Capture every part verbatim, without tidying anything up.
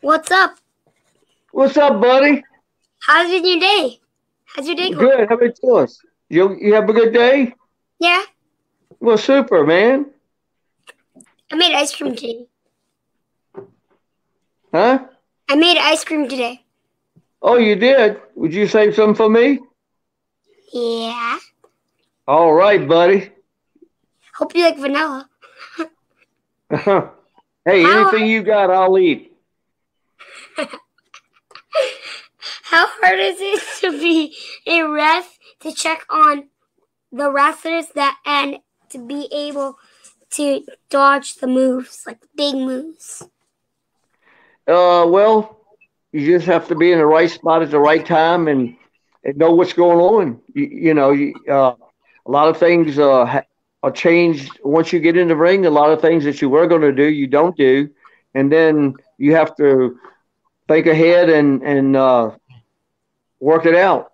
What's up? What's up, buddy? How's been your day? How's your day going? Good. How about yours? You you have a good day? Yeah. Well, super, man. I made ice cream today. Huh? I made ice cream today. Oh, you did? Would you save some for me? Yeah. All right, buddy. Hope you like vanilla. Hey, anything you got, I'll eat. How hard is it to be a ref, to check on the wrestlers that and to be able to dodge the moves, like big moves? Uh, well, you just have to be in the right spot at the right time and, and know what's going on. You, you know, you, uh, a lot of things uh, are changed once you get in the ring. A lot of things that you were going to do, you don't do. And then you have to think ahead and, and uh, work it out.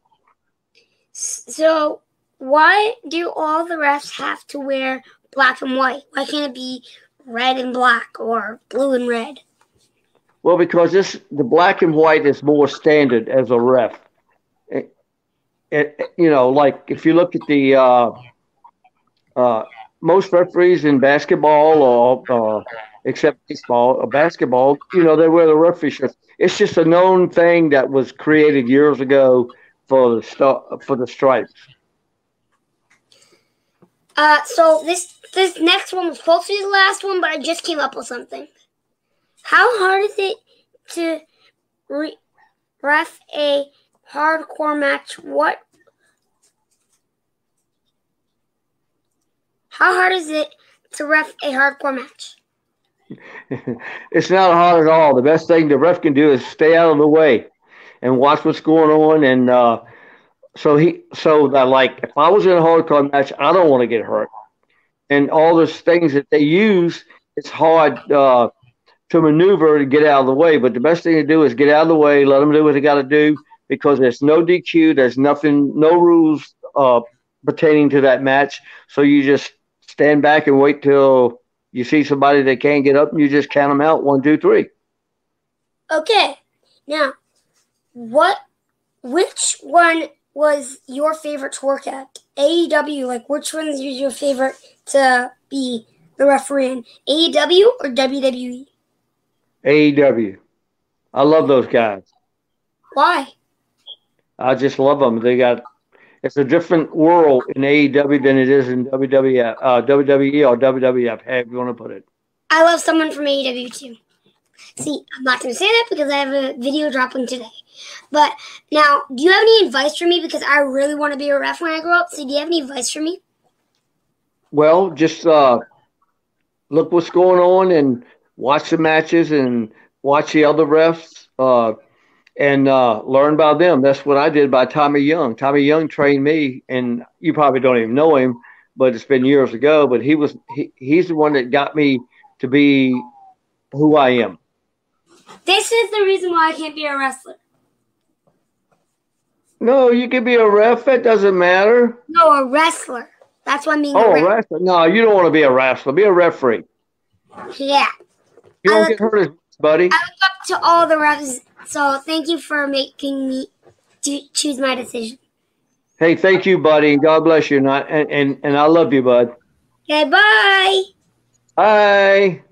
So why do all the refs have to wear black and white? Why can't it be red and black or blue and red? Well, because this the black and white is more standard as a ref. It, it, you know, like if you look at the uh, uh, most referees in basketball or uh, except baseball or basketball, you know, they wear the referee shirt. It's just a known thing that was created years ago for the st for the stripes. Uh, so this this next one was supposed to be the last one, but I just came up with something. How hard is it to re ref a hardcore match? What? How hard is it to ref a hardcore match? It's not hard at all. The best thing the ref can do is stay out of the way and watch what's going on. And uh, so he, so that like if I was in a hardcore match, I don't want to get hurt. And all those things that they use, it's hard uh, to maneuver to get out of the way. But the best thing to do is get out of the way, let them do what they got to do, because there's no D Q, there's nothing, no rules uh, pertaining to that match. So you just stand back and wait till you see somebody that can't get up, and you just count them out. One, two, three. Okay. Now, what? Which one was your favorite to work at? A E W, like which one was your favorite to be the referee in? A E W or W W E? A E W. I love those guys. Why? I just love them. They got It's a different world in A E W than it is in W W F, uh, W W E or W W F, however you want to put it. I love someone from A E W too. See, I'm not going to say that because I have a video dropping today. But now, do you have any advice for me? Because I really want to be a ref when I grow up. So do you have any advice for me? Well, just uh, look what's going on and watch the matches and watch the other refs. Uh And uh, learn by them. That's what I did by Tommy Young. Tommy Young trained me, and you probably don't even know him, but it's been years ago. But he was—he, he's the one that got me to be who I am. This is the reason why I can't be a wrestler. No, you can be a ref. It doesn't matter. No, a wrestler. That's what I mean. Oh, a wrestler. wrestler. No, you don't want to be a wrestler. Be a referee. Yeah. You don't get hurt as much, buddy. I look up to all the refs. So thank you for making me choose my decision. Hey, thank you, buddy. God bless you. And I, and, and, and I love you, bud. Okay, bye. Bye.